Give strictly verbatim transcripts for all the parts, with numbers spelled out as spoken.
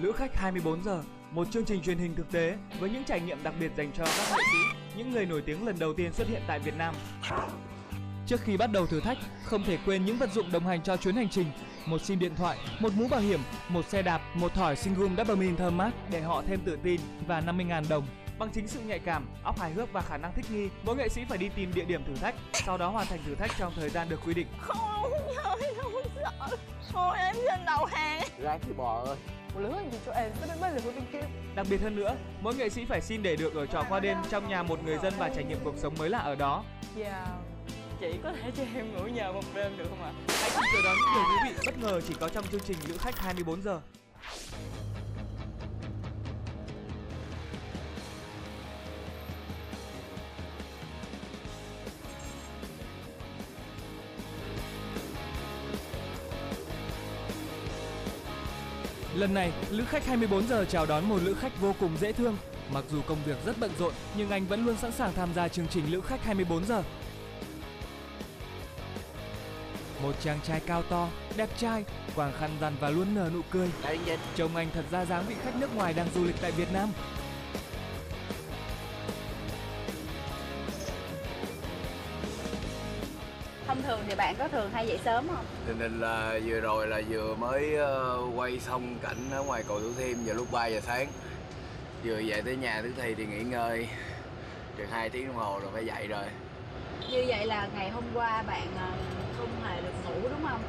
Lữ khách hai mươi bốn giờ, một chương trình truyền hình thực tế với những trải nghiệm đặc biệt dành cho các nghệ sĩ, những người nổi tiếng lần đầu tiên xuất hiện tại Việt Nam. Trước khi bắt đầu thử thách, không thể quên những vật dụng đồng hành cho chuyến hành trình: một sim điện thoại, một mũ bảo hiểm, một xe đạp, một thỏi Singum Dopamine thơm mát để họ thêm tự tin, và năm mươi nghìn đồng. Bằng chính sự nhạy cảm, óc hài hước và khả năng thích nghi, mỗi nghệ sĩ phải đi tìm địa điểm thử thách, sau đó hoàn thành thử thách trong thời gian được quy định. Không, trời ơi, sợ. Thôi em lên đầu hàng. Ra thì bò ơi. Một lứa gì cho em, tôi mới là bên kia. Đặc biệt hơn nữa, mỗi nghệ sĩ phải xin để được ở trọ qua đêm trong nhà một người dân và trải nghiệm cuộc sống mới lạ ở đó. Dạ. Chị có thể cho em ngủ nhờ một đêm được không ạ? Hãy cùng chờ đón những điều thú vị bất ngờ chỉ có trong chương trình Lữ khách hai mươi bốn giờ. Lần này, Lữ khách hai mươi bốn giờ chào đón một lữ khách vô cùng dễ thương. Mặc dù công việc rất bận rộn, nhưng anh vẫn luôn sẵn sàng tham gia chương trình Lữ khách hai mươi bốn giờ. Một chàng trai cao to, đẹp trai, quàng khăn rằn và luôn nở nụ cười. Trông anh thật ra dáng vị khách nước ngoài đang du lịch tại Việt Nam. Thông thường thì bạn có thường hay dậy sớm không? Tình hình là vừa rồi là vừa mới quay xong cảnh ở ngoài cầu Thủ Thiêm vào lúc ba giờ sáng. Vừa về tới nhà Tử Thi thì nghỉ ngơi được hai tiếng đồng hồ rồi phải dậy rồi. Như vậy là ngày hôm qua bạn không hề được ngủ đúng không?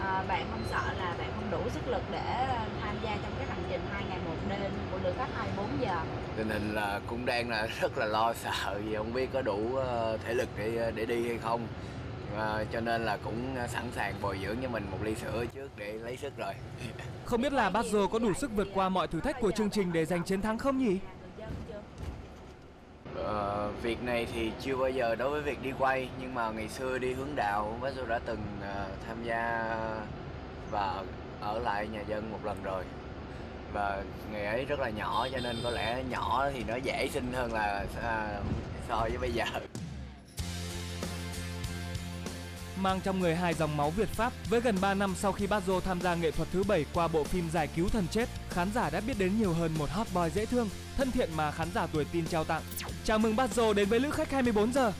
À, bạn không sợ là bạn không đủ sức lực để tham gia trong cái hành trình hai ngày một đêm của Lữ khách hai mươi bốn giờ? Tình hình là cũng đang là rất là lo sợ vì không biết có đủ thể lực để để đi hay không. À, cho nên là cũng sẵn sàng bồi dưỡng cho mình một ly sữa trước để lấy sức rồi. Không biết là Baggio có đủ sức vượt qua mọi thử thách của chương trình để giành chiến thắng không nhỉ? Ờ, việc này thì chưa bao giờ đối với việc đi quay, nhưng mà ngày xưa đi hướng đạo Baggio đã từng uh, tham gia và ở lại nhà dân một lần rồi. Và ngày ấy rất là nhỏ cho nên có lẽ nhỏ thì nó dễ sinh hơn là uh, so với bây giờ. Mang trong người hai dòng máu Việt-Pháp, với gần ba năm sau khi Baggio tham gia nghệ thuật thứ bảy qua bộ phim Giải cứu thần chết, khán giả đã biết đến nhiều hơn một hot boy dễ thương, thân thiện mà khán giả tuổi teen trao tặng. Chào mừng Baggio đến với Lữ khách hai mươi bốn giờ.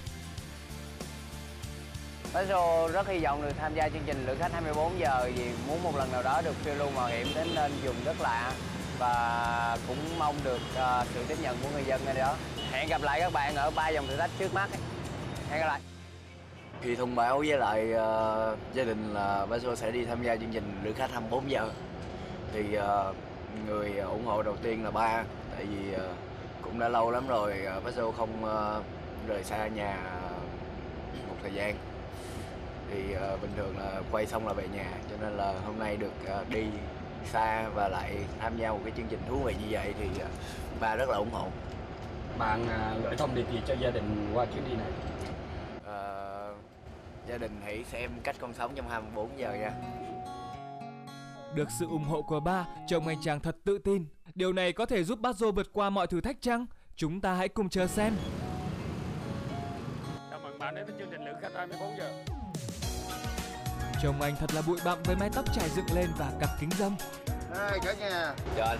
Baggio rất hy vọng được tham gia chương trình Lữ khách hai mươi bốn giờ vì muốn một lần nào đó được phiêu lưu mạo hiểm đến nên vùng rất lạ và cũng mong được uh, sự tiếp nhận của người dân ngay đó. Hẹn gặp lại các bạn ở ba dòng thử thách trước mắt. Hẹn gặp lại. Thì thông báo với lại uh, gia đình là Baggio sẽ đi tham gia chương trình Lữ khách hai mươi bốn giờ. Thì uh, người ủng hộ đầu tiên là ba, tại vì uh, cũng đã lâu lắm rồi uh, Baggio không uh, rời xa nhà một thời gian. Thì uh, bình thường là quay xong là về nhà, cho nên là hôm nay được uh, đi xa và lại tham gia một cái chương trình thú vị như vậy thì uh, ba rất là ủng hộ. Bạn uh, gửi thông điệp gì cho gia đình qua chuyến đi này? Uh, gia đình hãy xem Cách Con Sống trong hai mươi bốn giờ nha. Được sự ủng hộ của ba, chồng anh chàng thật tự tin. Điều này có thể giúp Baggio vượt qua mọi thử thách chăng? Chúng ta hãy cùng chờ xem. Chào mừng bạn đến với chương trình Lữ khách hai mươi bốn giờ. Chồng anh thật là bụi bặm với mái tóc trải dựng lên và cặp kính râm. Hai cả nhà. Trời.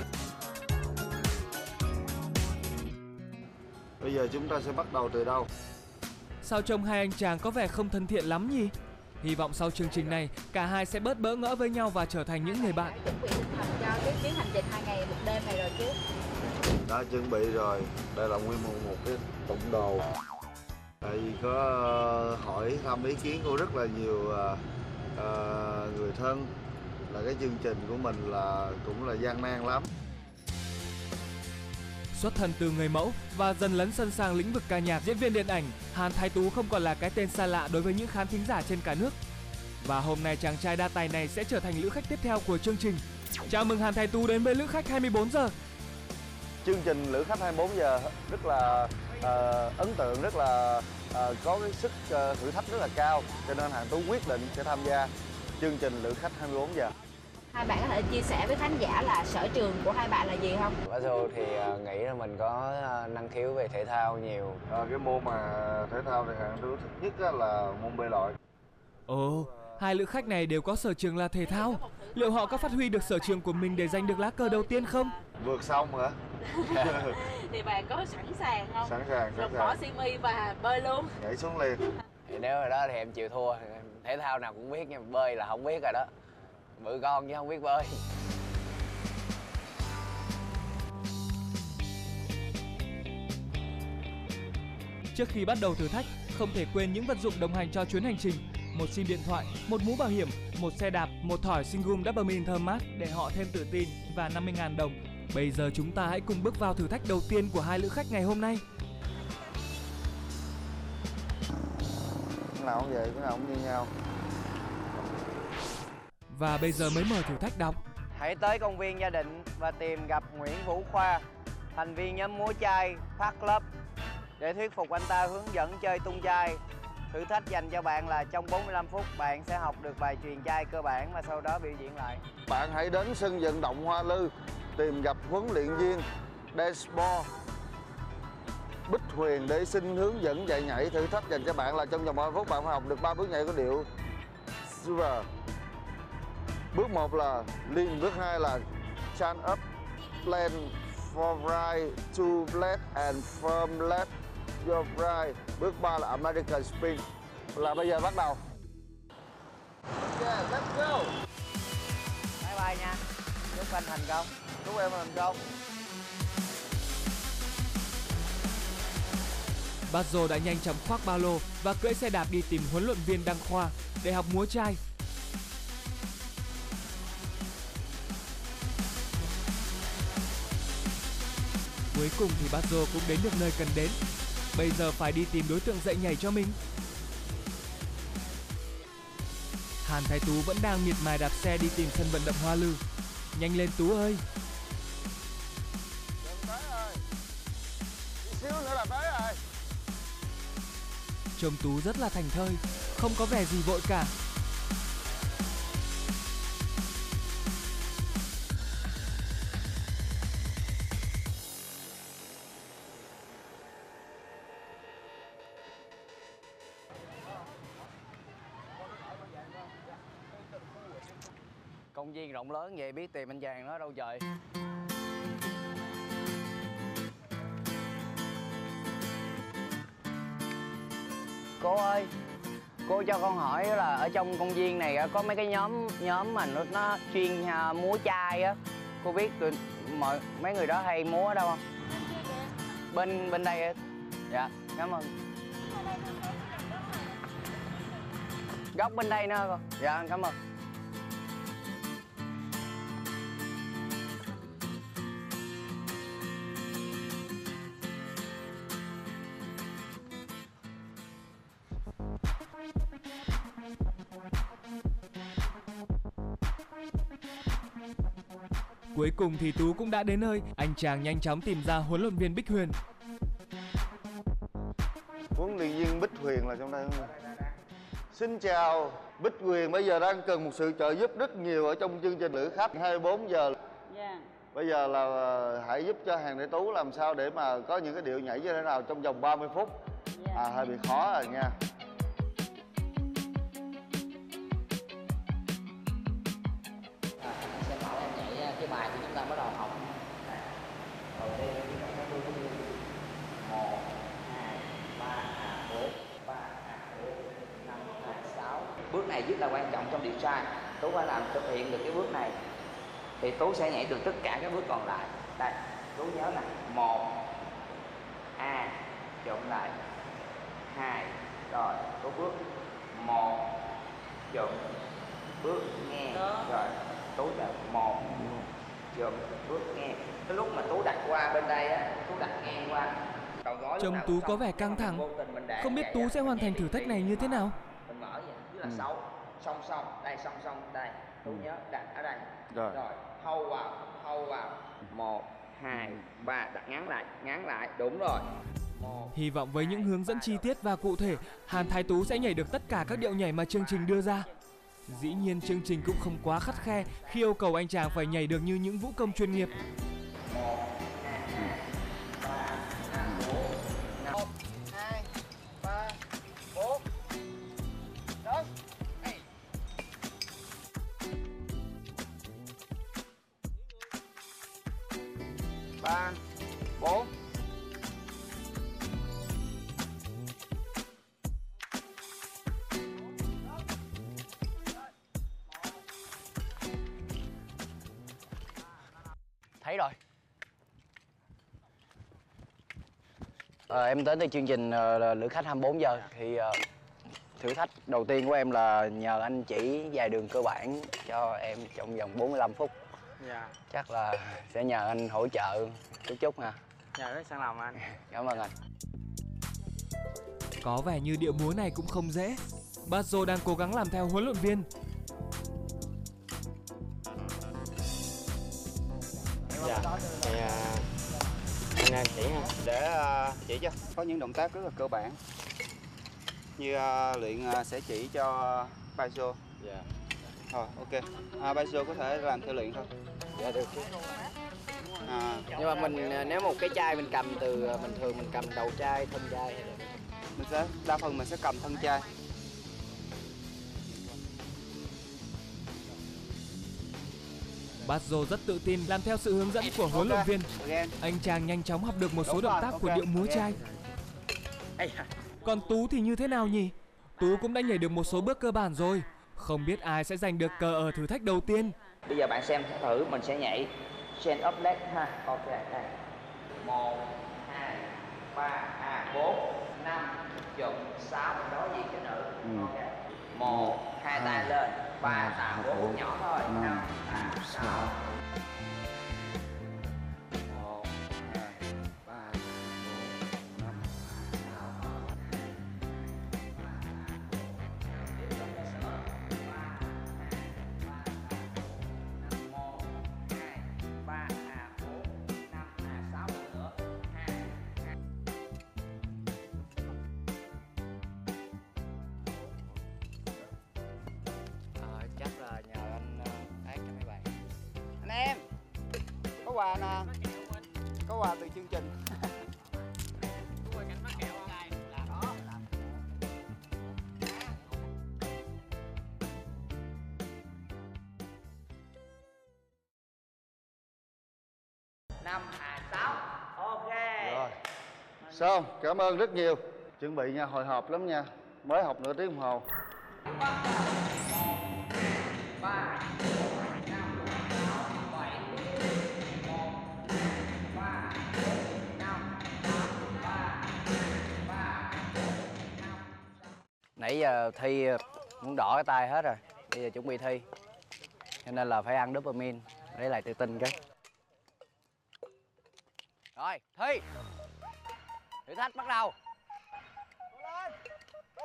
Bây giờ chúng ta sẽ bắt đầu từ đâu? Sao trông hai anh chàng có vẻ không thân thiện lắm nhỉ? Hy vọng sau chương trình này, cả hai sẽ bớt bỡ ngỡ với nhau và trở thành những người bạn. Chuẩn bị tinh thần cho cái chuyến hành trình hai ngày một đêm này rồi chứ? Đã chuẩn bị rồi. Đây là nguyên một, một cái tổng đồ. Tại vì có hỏi thăm ý kiến của rất là nhiều uh, người thân là cái chương trình của mình là cũng là gian nan lắm. Xuất thân từ người mẫu và dần lấn sân sang lĩnh vực ca nhạc, diễn viên điện ảnh, Hàn Thái Tú không còn là cái tên xa lạ đối với những khán thính giả trên cả nước. Và hôm nay chàng trai đa tài này sẽ trở thành lữ khách tiếp theo của chương trình. Chào mừng Hàn Thái Tú đến với Lữ khách hai mươi bốn giờ. Chương trình Lữ khách hai mươi bốn giờ rất là uh, ấn tượng, rất là uh, có cái sức uh, thử thách rất là cao. Cho nên Hàn Tú quyết định sẽ tham gia chương trình Lữ khách hai mươi bốn giờ. Hai bạn có thể chia sẻ với khán giả là sở trường của hai bạn là gì không? Baggio thì nghĩ là mình có năng khiếu về thể thao nhiều. À, cái môn mà thể thao thì Hàn Tú thích nhất là môn bơi lội. Ồ, hai lữ khách này đều có sở trường là thể thao. liệu họ có phát huy được sở trường của mình để giành được lá cờ đầu tiên không? Vượt sông hả? Thì bạn có sẵn sàng không? Sẵn sàng, sẵn sàng. Bỏ xi mi và bơi luôn. Nhảy xuống liền. Thì nếu ở đó thì em chịu thua. Thể thao nào cũng biết nhưng bơi là không biết rồi đó. Bự con chứ không biết bơi. Trước khi bắt đầu thử thách, không thể quên những vật dụng đồng hành cho chuyến hành trình. Một sim điện thoại, một mũ bảo hiểm, một xe đạp, một thỏi Singum Double thơm mát để họ thêm tự tin và năm mươi nghìn đồng. Bây giờ chúng ta hãy cùng bước vào thử thách đầu tiên của hai lữ khách ngày hôm nay. Cái nào cũng vậy, cái nào cũng như nhau. Và bây giờ mới mời thử thách đọc. Hãy tới công viên Gia Định và tìm gặp Nguyễn Vũ Khoa, thành viên nhóm múa chai Park Club, để thuyết phục anh ta hướng dẫn chơi tung chai. Thử thách dành cho bạn là trong bốn mươi lăm phút bạn sẽ học được bài truyền chai cơ bản và sau đó biểu diễn lại. Bạn hãy đến sân vận động Hoa Lư tìm gặp huấn luyện viên Dashboard Bích Huyền để xin hướng dẫn dạy nhảy. Thử thách dành cho bạn là trong vòng ba phút bạn phải học được ba bước nhảy của điệu Silver. Bước một là Lean, bước hai là Stand Up, Land for Right, To Left and Firm Left, Your Right. Bước ba là American Spin. Là bây giờ bắt đầu. Yeah, let's go. Bye bye nha. Chúc anh thành công. Chúc em thành công. Baggio đã nhanh chóng khoác ba lô và cưỡi xe đạp đi tìm huấn luyện viên Đăng Khoa để học múa chai. Cuối cùng thì Baggio cũng đến được nơi cần đến. Bây giờ phải đi tìm đối tượng dạy nhảy cho mình. Hàn Thái Tú vẫn đang miệt mài đạp xe đi tìm sân vận động Hoa Lư. Nhanh lên Tú ơi! Chồng Tú rất là thành thơi, không có vẻ gì vội cả. Công viên rộng lớn vậy biết tìm anh chàng nó đâu trời. Cô ơi, cô cho con hỏi là ở trong công viên này có mấy cái nhóm nhóm mà nó, nó chuyên múa chai á, cô biết tụi mọi mấy người đó hay múa ở đâu không? Bên bên đây á. Dạ, cảm ơn. Góc bên đây nữa cô. Dạ, cảm ơn. Cuối cùng thì Tú cũng đã đến nơi. Anh chàng nhanh chóng tìm ra huấn luyện viên Bích Huyền. Huấn luyện viên Bích Huyền là trong đây không? Xin chào, Bích Huyền bây giờ đang cần một sự trợ giúp rất nhiều ở trong chương trình Lữ Khách hai mươi bốn giờ. Yeah. Bây giờ là hãy giúp cho Hàn Thái Tú làm sao để mà có những cái điệu nhảy như thế nào trong vòng ba mươi phút. Yeah. À, hơi bị khó rồi nha. Bài thì chúng ta bắt đầu học. Rồi đây chúng ta sẽ bước như một, hai, ba, bốn, ba, bốn, năm, sáu. Bước này rất là quan trọng trong điệu trai. Tú phải làm thực hiện được cái bước này thì Tú sẽ nhảy được tất cả các bước còn lại. Đây, Tú nhớ là một A chụm lại hai. Rồi, Tú bước một chụm bước nghe. Rồi, Tú là một chụm bước nghe. Cái lúc mà Tú đặt qua bên đây á, Tú đặt ngang qua. Chồng Tú có vẻ căng thẳng, không biết Tú sẽ hoàn thành thử thách này như thế nào. Mình mở vậy, tức là sáu, song song, đây song song, đây. Tú nhớ đặt ở đây. Rồi, hâu vào, hâu vào. Một, hai, ba, đặt ngắn lại, ngắn lại, đúng rồi. Hy vọng với những hướng dẫn chi tiết và cụ thể, Hàn Thái Tú sẽ nhảy được tất cả các điệu nhảy mà chương trình đưa ra. Dĩ nhiên chương trình cũng không quá khắt khe khi yêu cầu anh chàng phải nhảy được như những vũ công chuyên nghiệp. ba, bốn. Thấy rồi. À, em đến từ chương trình uh, Lữ khách hai mươi bốn giờ thì uh, thử thách đầu tiên của em là nhờ anh chỉ vài đường cơ bản cho em trong vòng bốn mươi lăm phút. Dạ. Chắc là sẽ nhờ anh hỗ trợ chút chút ha. Dạ, rất sẵn lòng anh. Cảm ơn anh. Có vẻ như điệu múa này cũng không dễ. Baggio đang cố gắng làm theo huấn luyện viên. Dạ. Thì, uh... Anh chỉ ha. Để uh, chỉ cho có những động tác rất là cơ bản như uh, luyện uh, sẽ chỉ cho Baggio. Dạ. Thôi ok. Uh, Baggio có thể làm theo luyện thôi. Dạ được. À. Nhưng mà mình nếu một cái chai mình cầm từ mình thường mình cầm đầu chai, thân chai. Mình sẽ đa phần mình sẽ cầm thân chai. Baggio rất tự tin làm theo sự hướng dẫn của huấn luyện viên. Anh chàng nhanh chóng học được một số động tác của điệu múa trai. Còn Tú thì như thế nào nhỉ? Tú cũng đã nhảy được một số bước cơ bản rồi. Không biết ai sẽ giành được cờ ở thử thách đầu tiên. Bây giờ bạn xem thử mình sẽ nhảy stand up leg ha. Ok đây. một, hai, ba, bốn, năm, chục, sáu đối diện cái nữ. Ok. một, hai tay lên. ba, tám, bốn nhỏ thôi. năm, tám, sáu. Em có quà nè, có quà từ chương trình. năm, sáu, ok. Rồi. Xong, cảm ơn rất nhiều. Chuẩn bị nha, hồi hộp lắm nha. Mới học nửa tiếng đồng hồ. ba. Nãy giờ thi muốn đỏ cái tay hết rồi. Bây giờ chuẩn bị thi cho nên là phải ăn dopamine để lại tự tin cái. Rồi, thi. Thử thách bắt đầu. Vô.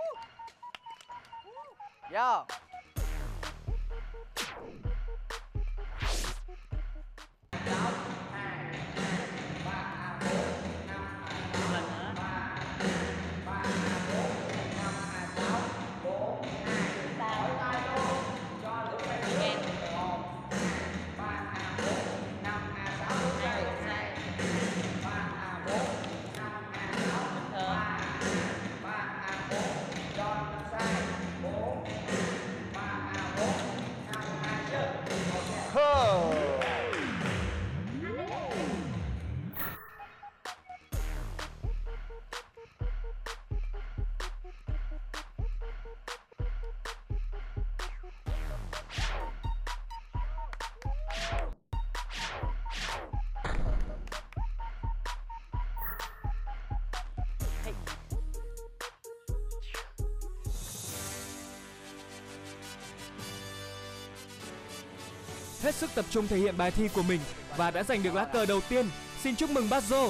Hết sức tập trung thể hiện bài thi của mình và đã giành được lá cờ đầu tiên. Xin chúc mừng Baggio.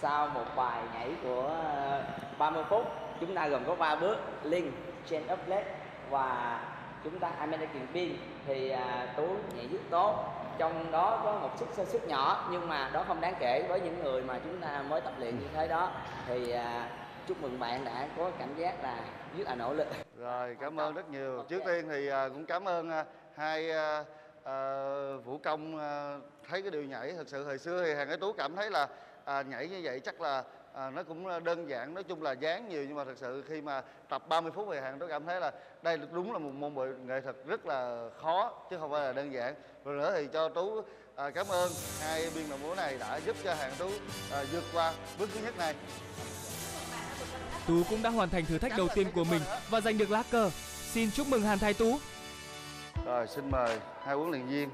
Sau một bài nhảy của ba mươi phút, chúng ta gồm có ba bước link, chain up leg và chúng ta American pin thì uh, Tú nhảy rất tốt. Trong đó có một chút sơ suất nhỏ nhưng mà đó không đáng kể với những người mà chúng ta mới tập luyện như thế đó. Thì uh, chúc mừng bạn đã có cảm giác là rất là nỗ lực. Rồi, cảm ơn rất nhiều. Okay. Trước tiên thì cũng cảm ơn hai uh, vũ công uh, thấy cái điều nhảy thật sự hồi xưa thì Hàn Thái Tú cảm thấy là uh, nhảy như vậy chắc là à, nó cũng đơn giản, nói chung là dán nhiều, nhưng mà thật sự khi mà tập ba mươi phút về hàng, tôi cảm thấy là đây đúng là một môn nghệ thuật rất là khó chứ không phải là đơn giản. Rồi nữa thì cho Tú à, cảm ơn hai biên đội múa này đã giúp cho Hàn Tú à, vượt qua bước thứ nhất này. Tú cũng đã hoàn thành thử thách đầu tiên của mình và giành được lá cờ. Xin chúc mừng Hàn Thái Tú. Rồi xin mời hai huấn luyện viên.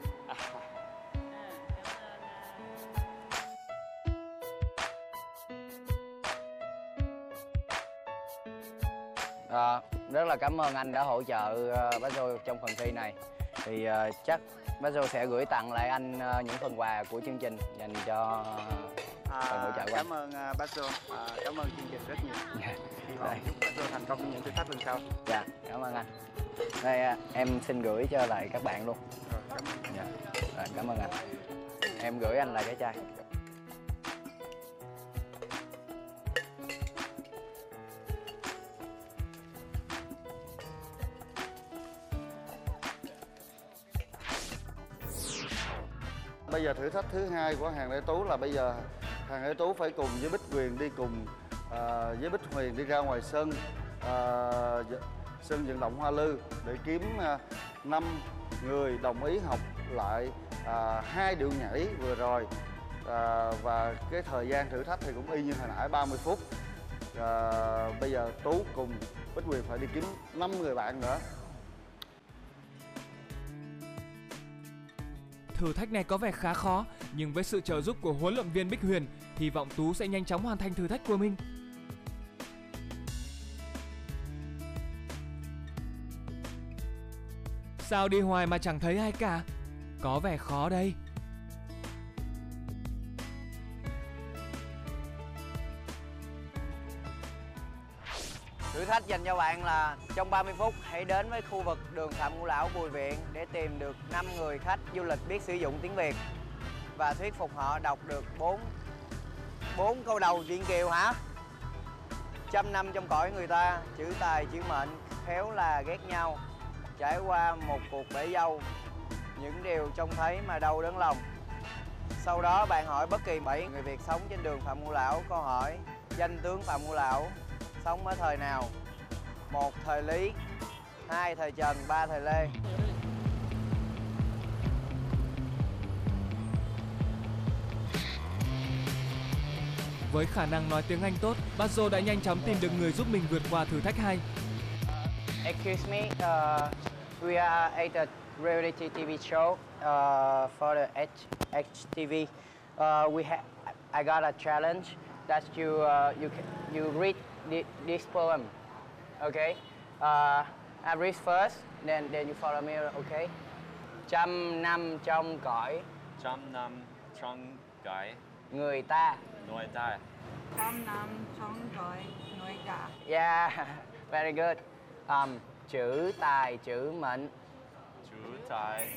À, rất là cảm ơn anh đã hỗ trợ uh, Baggio trong phần thi này. Thì uh, chắc Baggio sẽ gửi tặng lại anh uh, những phần quà của chương trình dành cho phần hỗ trợ của anh. Cảm ơn uh, Baggio, uh, cảm ơn chương trình rất nhiều. Hy vọng chúc Baggio thành công trong những thử thách lần sau. Dạ, cảm ơn anh. Đây uh, em xin gửi cho lại các bạn luôn. Rồi, cảm ơn. Dạ. Rồi, cảm ơn anh. Em gửi anh lại cái chai. Bây giờ thử thách thứ hai của Hàn Thái Tú là bây giờ Hàn Thái Tú phải cùng với Bích Huyền đi cùng à, với Bích Huyền đi ra ngoài sân à, sân vận động Hoa Lư để kiếm năm à, người đồng ý học lại hai à, điệu nhảy vừa rồi à, và cái thời gian thử thách thì cũng y như hồi nãy ba mươi phút. À, bây giờ Tú cùng Bích Huyền phải đi kiếm năm người bạn nữa. Thử thách này có vẻ khá khó, nhưng với sự trợ giúp của huấn luyện viên Bích Huyền, hy vọng Tú sẽ nhanh chóng hoàn thành thử thách của mình. Sao đi hoài mà chẳng thấy ai cả? Có vẻ khó đây. Thử thách dành cho bạn là trong ba mươi phút hãy đến với khu vực đường Phạm Ngũ Lão Bùi Viện để tìm được năm người khách du lịch biết sử dụng tiếng Việt và thuyết phục họ đọc được bốn câu đầu truyện Kiều hả? Trăm năm trong cõi người ta, chữ tài chữ mệnh, khéo là ghét nhau. Trải qua một cuộc bể dâu, những điều trông thấy mà đau đớn lòng. Sau đó bạn hỏi bất kỳ bảy người Việt sống trên đường Phạm Ngũ Lão câu hỏi danh tướng Phạm Ngũ Lão sống ở thời nào? Một thời Lý, hai thời Trần, ba thời Lê. Với khả năng nói tiếng Anh tốt, Baggio đã nhanh chóng tìm được người giúp mình vượt qua thử thách hai. Excuse me, uh, we are at a reality ti vi show uh, for the hát tê vê. Uh, we have, I got a challenge that you uh, you you read this poem, okay? Uh, I read first, then then you follow me, okay? Trăm năm trong cõi. Trăm năm trong cõi. Người ta. Người ta. Trăm năm trong cõi người ta. Yeah, very good. Um, chữ tài chữ mệnh. Chữ tài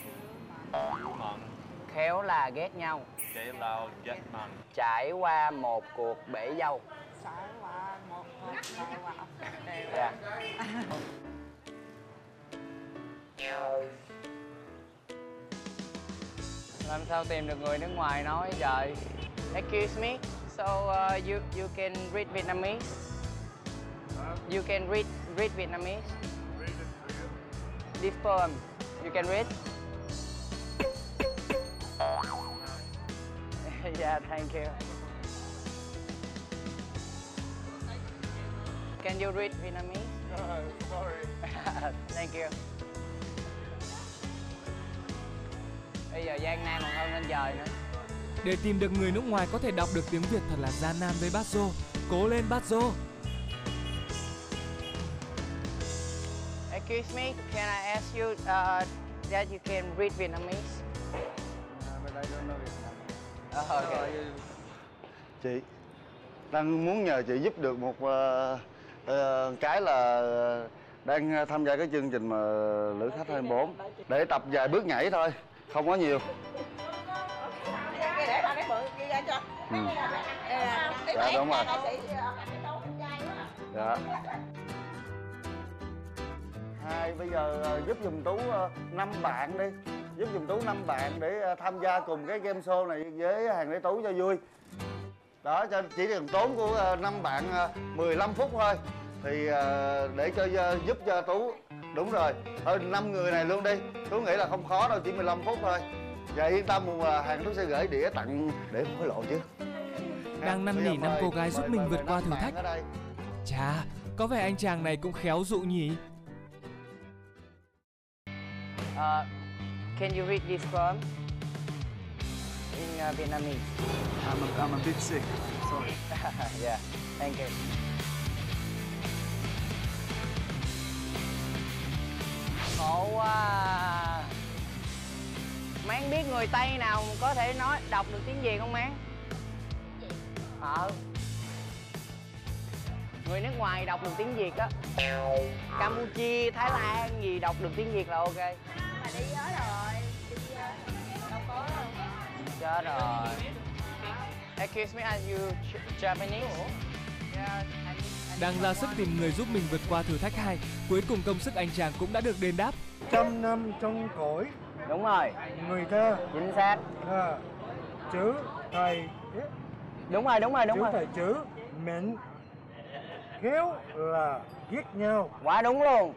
chữ mệnh. Khéo là ghét nhau. Khéo là ghét mệnh. Trải qua một cuộc bể dâu. Trải qua một cuộc bể dâu. Yeah. Làm sao tìm được người nước ngoài nói trời? Excuse me, so uh, you you can read Vietnamese. You can read read Vietnamese. Read it for you. This poem, you can read. Yeah, thank you. Can you read Vietnamese? No, sorry. Thank you. Bây giờ gian nan còn hơn lên trời nữa. Để tìm được người nước ngoài có thể đọc được tiếng Việt thật là gian nan với Baggio. Cố lên Baggio. Excuse me, can I ask you uh, that you can read Vietnamese? Uh, but I don't know Vietnamese. Oh, okay. Chị đang muốn nhờ chị giúp được một uh, uh, cái là đang tham gia cái chương trình mà Lữ Khách hai mươi bốn để tập vài bước nhảy thôi, không có nhiều. Để ba cái bự kia ra cho. Dạ đúng rồi. Dạ. Hai bây giờ giúp dùm Tú năm bạn đi. Giúp dùm Tú năm bạn để tham gia cùng cái game show này với Hàn Thái Tú cho vui. đó, cho chỉ cần tốn của năm bạn mười lăm phút thôi thì để cho giúp cho Tú. Đúng rồi, thôi năm người này luôn đi, Tú nghĩ là không khó đâu, chỉ mười lăm phút thôi. Dạ yên tâm, hàng Tú sẽ gửi đĩa tặng để không hối lộ chứ. Đang năn nỉ năm cô gái giúp mời, mình mời, vượt mời qua thử thách. Chà, có vẻ anh chàng này cũng khéo dụ nhỉ. Uh, can you read this poem in uh, Vietnamese? I'm a, I'm a bit sick. Sorry. Yeah, thank you. Khổ quá. Máng biết người Tây nào có thể nói đọc được tiếng Việt không Máng? Ờ. Người nước ngoài đọc được tiếng Việt á, Campuchia, Thái Lan gì đọc được tiếng Việt là ok. Mà đi hết rồi, đi hết rồi, đâu có đâu. Chết rồi. Excuse me, are you Japanese? Yeah. Đang ra sức tìm người giúp mình vượt qua thử thách hai. Cuối cùng công sức anh chàng cũng đã được đền đáp. Trăm năm trong cõi. Đúng rồi. Người thơ. Chính xác. Thơ. Chữ thầy. Đúng rồi, đúng rồi, đúng chữ rồi. Chữ thầy chữ mệnh khéo là giết nhau. Quá đúng luôn.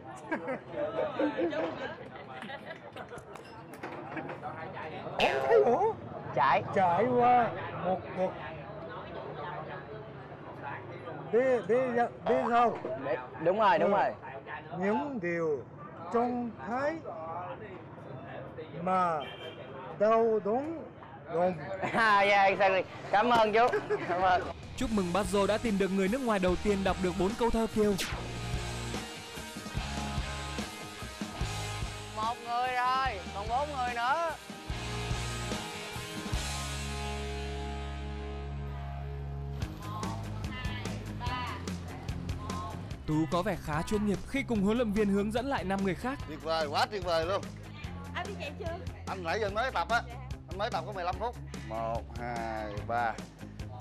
Chạy chạy qua một một đi đi đi sau. Đúng rồi, đúng rồi. Những điều trông thấy mà đau đớn gồm. Yeah, exactly. Cảm ơn chú. Cảm ơn. Chúc mừng Baggio đã tìm được người nước ngoài đầu tiên đọc được bốn câu thơ Kiều. Một người rồi, còn bốn người nữa. Tú có vẻ khá chuyên nghiệp khi cùng huấn luyện viên hướng dẫn lại năm người khác. Tuyệt vời, quá tuyệt vời luôn. Anh đi chạy chưa? Anh nãy giờ mới tập á, anh mới tập có mười lăm phút. Một, hai, ba.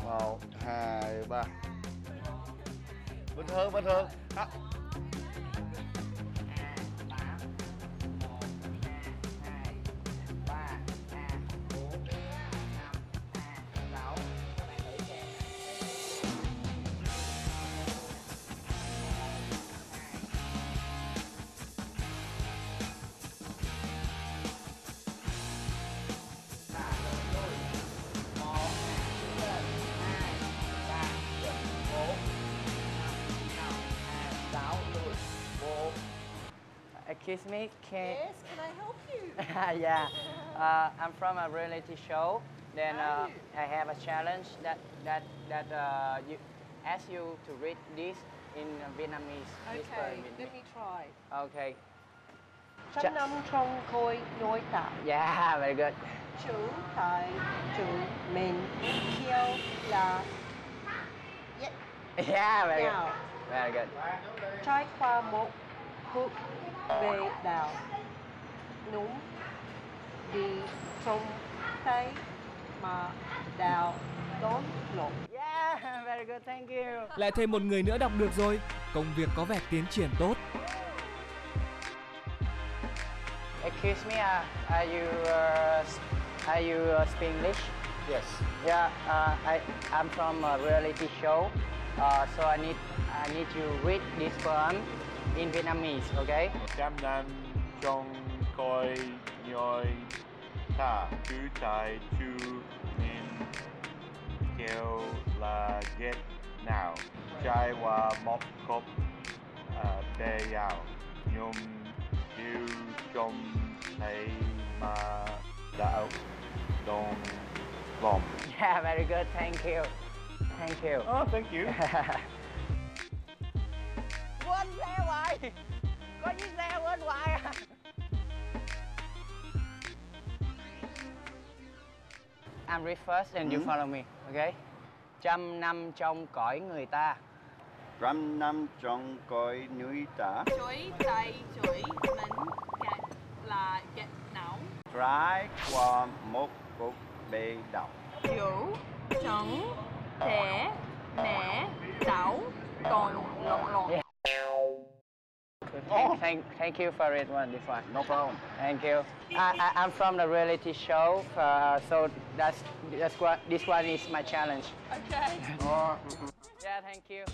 Một, hai, ba. Bình thường, bình thường. Đó. Excuse me, can... Yes, can I help you? Yeah, uh, I'm from a reality show. Then uh, I have a challenge that that that uh, you ask you to read this in Vietnamese. Okay, let me try. Okay. Trăm năm trong khôi nối tạo. Yeah, very good. Chữ thầy chữ mình kêu là. Yeah, very good. Very good. Trải qua một cuộc về đảo núm đi sông thấy mà đào đốn lộn. Yeah, very good, thank you. Lại thêm một người nữa đọc được rồi. Công việc có vẻ tiến triển tốt. Excuse me, uh, are you uh, are you uh, speak English? Yes. Yeah, uh, I I'm from a reality show, uh, so I need I need you read this poem in Vietnamese, okay? Trăm năm trong coi nhoi ta chú tài chú nên kêu là get now. Chai qua móc cốc tê yào nhung yêu trong thấy mà đạo đông lòng. Yeah, very good, thank you. Thank you. Oh, thank you. Quên xe hoài, có chiếc xe quên hoài à. I'm read first and you follow me, okay? Trăm năm trong cõi người ta. Trăm năm trong cõi núi ta. Chuối tay chuối mình gạt là gạt não. Trái qua một cục bê đậu. Dũ trống thể mẻ đảo còn lộn lộn. Good. Oh. Thank, thank you for it, one different. No problem. Thank you. I, I, I'm from the reality show, uh, so that's that's what this one is my challenge. Okay. Oh. Yeah, thank you.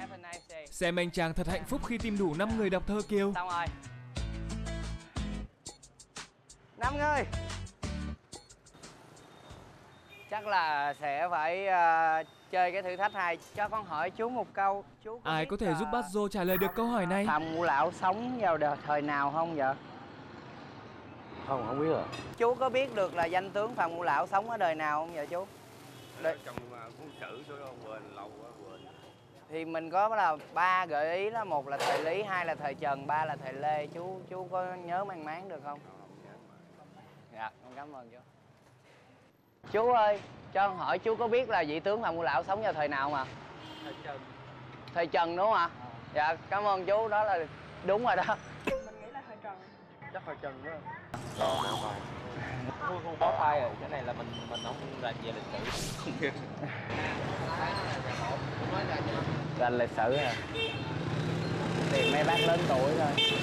Have a nice day. Xem anh chàng thật hạnh phúc khi tìm đủ năm người đọc thơ Kiều. Xong rồi. Năm người. Chắc là sẽ phải uh, chơi cái thử thách này. Cho con hỏi chú một câu. Chú có ai có thể uh, giúp Baggio trả lời được câu hỏi này? Phạm Ngũ Lão sống vào đời thời nào không vậy? Không, không biết rồi. Chú có biết được là danh tướng Phạm Ngũ Lão sống ở đời nào không vậy chú? Đời... Trong cuốn chữ số quên, lâu quá quên. Thì mình có là ba gợi ý đó. Một là thời Lý, hai là thời Trần, ba là thời Lê. Chú chú có nhớ mang máng được không? Dạ, con cảm ơn chú. Chú ơi, cho con hỏi chú có biết là vị tướng Phạm Ngũ Lão sống vào thời nào mà? Thời Trần. Thời Trần đúng không ạ? À. Dạ, cảm ơn chú, đó là đúng rồi đó. Mình nghĩ là thời Trần. Chắc thời Trần đó. Rồi, bó tay. Thôi không bó tay rồi, cái này là mình mình không rành về lịch sử. Không biết. Rành lịch sử à? Thì mấy bác lớn tuổi thôi.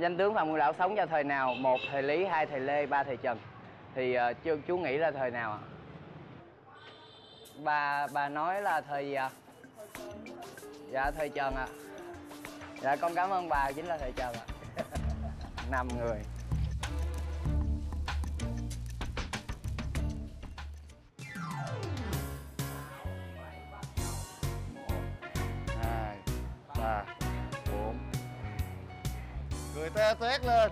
Danh tướng Phạm Ngũ Lão sống vào thời nào? Một thời Lý, hai thời Lê, ba thời Trần. Thì uh, chú, chú nghĩ là thời nào ạ? À? Bà bà nói là thời gì ạ? À? Dạ thời Trần ạ. À. Dạ con cảm ơn bà, chính là thời Trần ạ. À. Năm người. hai, ba. Người ta tét lên.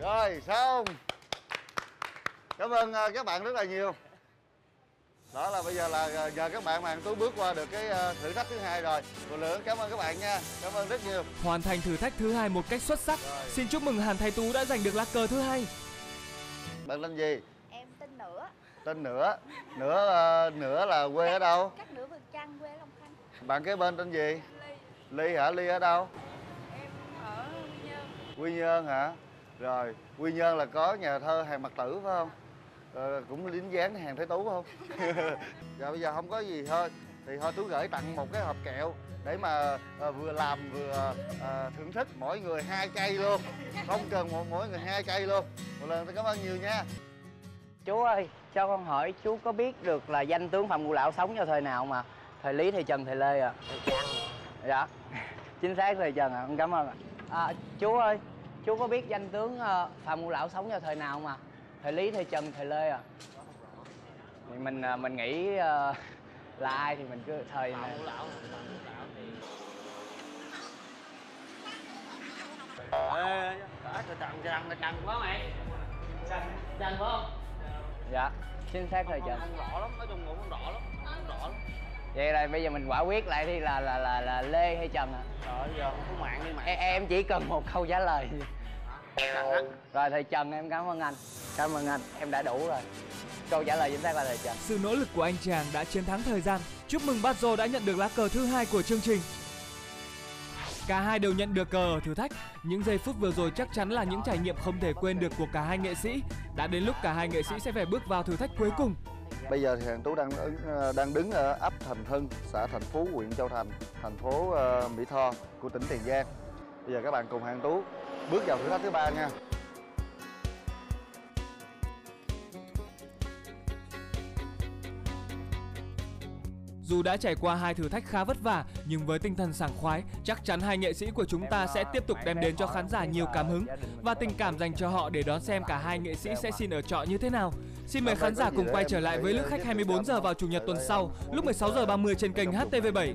Rồi xong. Cảm ơn các bạn rất là nhiều. Đó là bây giờ là nhờ các bạn mà tôi bước qua được cái thử thách thứ hai rồi. Một lượt cảm ơn các bạn nha. Cảm ơn rất nhiều. Hoàn thành thử thách thứ hai một cách xuất sắc. Rồi. Xin chúc mừng Hàn Thái Tú đã giành được lá cờ thứ hai. Bạn tên gì? Em tên Nửa. Tên Nửa. Nửa Nửa là quê ở đâu? Các Nửa Vượt Trăng, quê Long Khánh. Bạn kế bên tên gì? Ly. Ly hả? Ly ở đâu? Em ở Quy Nhơn. Quy Nhơn hả? Rồi, Quy Nhơn là có nhà thơ Hàn Mặc Tử phải không? Rồi, cũng lính dáng Hàn Thái Tú phải không? Dạ bây giờ không có gì thôi. Thì thôi Tú gửi tặng một cái hộp kẹo để mà à, vừa làm vừa à, thưởng thức, mỗi người hai cây luôn. Không cần mỗi, mỗi người hai cây luôn. Một lần tôi cảm ơn nhiều nha. Chú ơi, cho con hỏi chú có biết được là danh tướng Phạm Ngũ Lão sống vào thời nào mà? Thời Lý, thời Trần, thời Lê à? Dạ, chính xác thời Trần à, con cảm ơn ạ. À, chú ơi, chú có biết danh tướng Phạm Ngũ Lão sống vào thời nào mà? Thời Lý, thời Trần, thời Lê à? Thì mình mình nghĩ là ai thì mình cứ thời này. Ê, trời Trần, Trần, Trần quá mày. Trần, Trần phải không? Dạ, chính xác thời Trần. Không rõ lắm, nói chung cũng không rõ lắm, không rõ lắm. Vậy là bây giờ mình quả quyết lại đi là là là, là Lê hay Trần hả? Rồi giờ không có mạng đi mà. Em, em chỉ cần một câu trả lời. Rồi thầy Trần, em cảm ơn anh. Cảm ơn anh, em đã đủ rồi. Câu trả lời chính xác là thầy Trần. Sự nỗ lực của anh chàng đã chiến thắng thời gian. Chúc mừng Baggio đã nhận được lá cờ thứ hai của chương trình. Cả hai đều nhận được cờ ở thử thách. Những giây phút vừa rồi chắc chắn là những trải nghiệm không thể quên được của cả hai nghệ sĩ. Đã đến lúc cả hai nghệ sĩ sẽ phải bước vào thử thách cuối cùng. Bây giờ thì Hàn Tú đang đang đứng ở ấp Thành Hưng, xã Thành Phú, huyện Châu Thành, thành phố Mỹ Tho của tỉnh Tiền Giang. Bây giờ các bạn cùng Hàn Tú bước vào thử thách thứ ba nha. Dù đã trải qua hai thử thách khá vất vả, nhưng với tinh thần sảng khoái, chắc chắn hai nghệ sĩ của chúng ta sẽ tiếp tục đem đến cho khán giả nhiều cảm hứng và tình cảm dành cho họ để đón xem cả hai nghệ sĩ sẽ xin ở trọ như thế nào. Xin mời khán giả cùng quay trở lại với Lữ Khách hai mươi bốn giờ vào Chủ nhật tuần sau lúc mười sáu giờ ba mươi trên kênh H T V bảy.